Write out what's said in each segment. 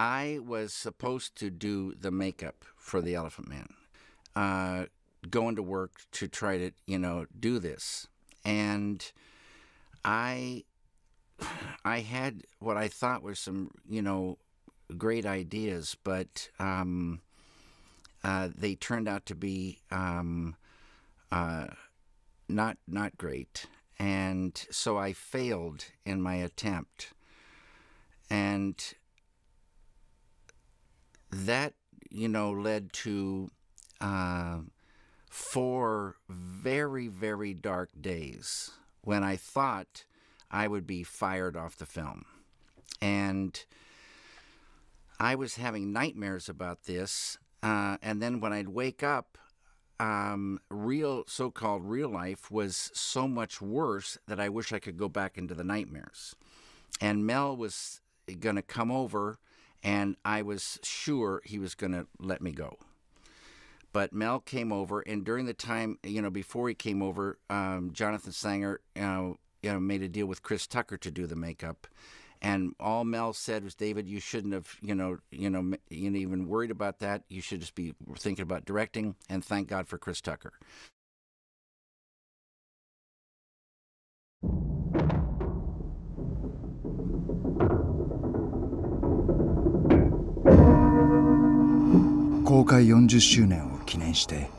I was supposed to do the makeup for The Elephant Man, going to work to try to, you know, do this. And I had what I thought were some, you know, great ideas, but they turned out to be not great. And so I failed in my attempt. And that, you know, led to 4 very, very dark days when I thought I would be fired off the film. And I was having nightmares about this. And then when I'd wake up, real, so-called real life was so much worse that I wish I could go back into the nightmares. And Mel was going to come over, and I was sure he was going to let me go. But Mel came over, and during the time, you know, before he came over, Jonathan Sanger, made a deal with Chris Tucker to do the makeup. And all Mel said was, David, you shouldn't have, you know, even worried about that. You should just be thinking about directing, and thank God for Chris Tucker.公開40周年を記念して、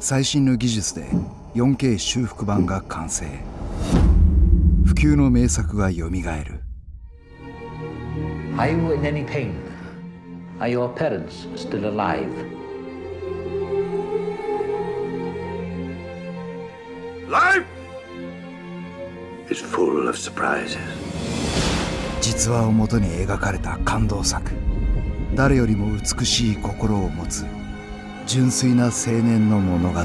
最新の技術で 4K 修復版が完成。不朽の名作が蘇る。 Are you in any pain? Are your parents still alive? Life is full of surprises. 実話をもとに描かれた感動作。誰よりも美しい心を持つ純粋な青年の物語。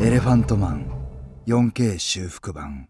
エレファントマン 4K 修復版